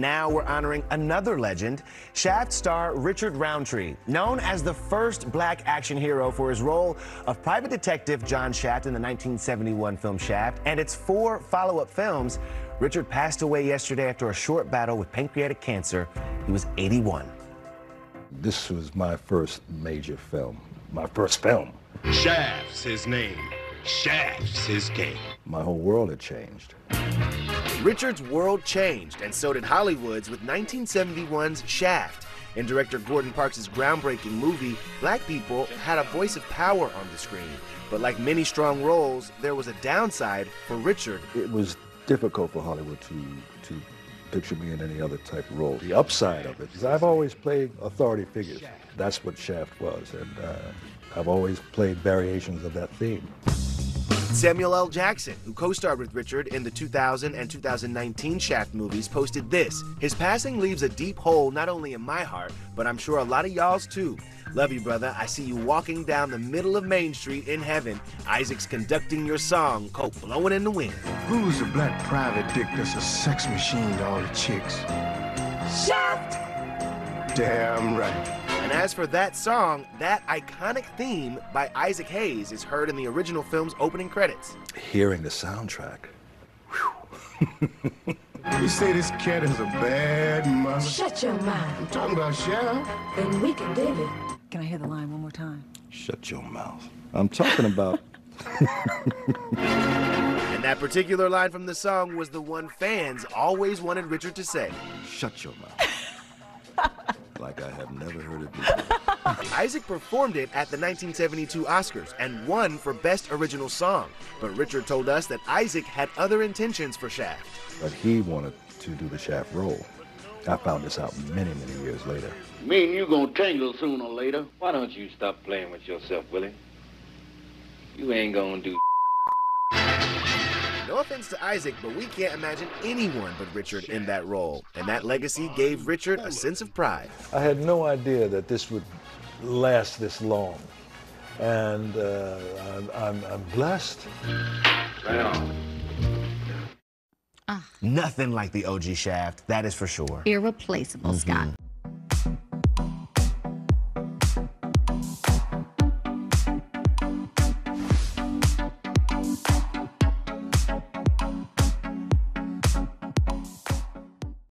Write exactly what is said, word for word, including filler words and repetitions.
Now we're honoring another legend, Shaft star Richard Roundtree, known as the first black action hero for his role of private detective John Shaft in the nineteen seventy-one film Shaft and its four follow-up films. Richard passed away yesterday after a short battle with pancreatic cancer. He was eighty-one. This was my first major film, my first film. Shaft's his name, Shaft's his game. My whole world had changed. Richard's world changed, and so did Hollywood's with nineteen seventy-one's Shaft. In director Gordon Parks' groundbreaking movie, black people had a voice of power on the screen. But like many strong roles, there was a downside for Richard. It was difficult for Hollywood to, to picture me in any other type of role. The upside of it is I've always played authority figures. That's what Shaft was, and uh, I've always played variations of that theme. Samuel L. Jackson, who co-starred with Richard in the two thousand and two thousand nineteen Shaft movies, posted this. His passing leaves a deep hole not only in my heart, but I'm sure a lot of y'all's too. Love you, brother. I see you walking down the middle of Main Street in heaven. Isaac's conducting your song, coat blowing in the wind. Who's the black private dick that's a sex machine to all the chicks? Shaft! Damn right. And as for that song, that iconic theme by Isaac Hayes is heard in the original film's opening credits. Hearing the soundtrack. You say this cat is a bad mother. Shut your mouth. I'm talking about Shaft. Then we can dig it. Can I hear the line one more time? Shut your mouth. I'm talking about... And that particular line from the song was the one fans always wanted Richard to say. Shut your mouth. Like I have never heard it before. Isaac performed it at the nineteen seventy-two Oscars and won for Best Original Song. But Richard told us that Isaac had other intentions for Shaft. But he wanted to do the Shaft role. I found this out many, many years later. Me and you gonna tangle sooner or later. Why don't you stop playing with yourself, Willie? You ain't gonna do. No offense to Isaac, but we can't imagine anyone but Richard in that role. And that legacy gave Richard a sense of pride. I had no idea that this would last this long. And uh, I'm, I'm, I'm blessed. Right on. Ah. Nothing like the O G Shaft, that is for sure. Irreplaceable, mm-hmm. Scott.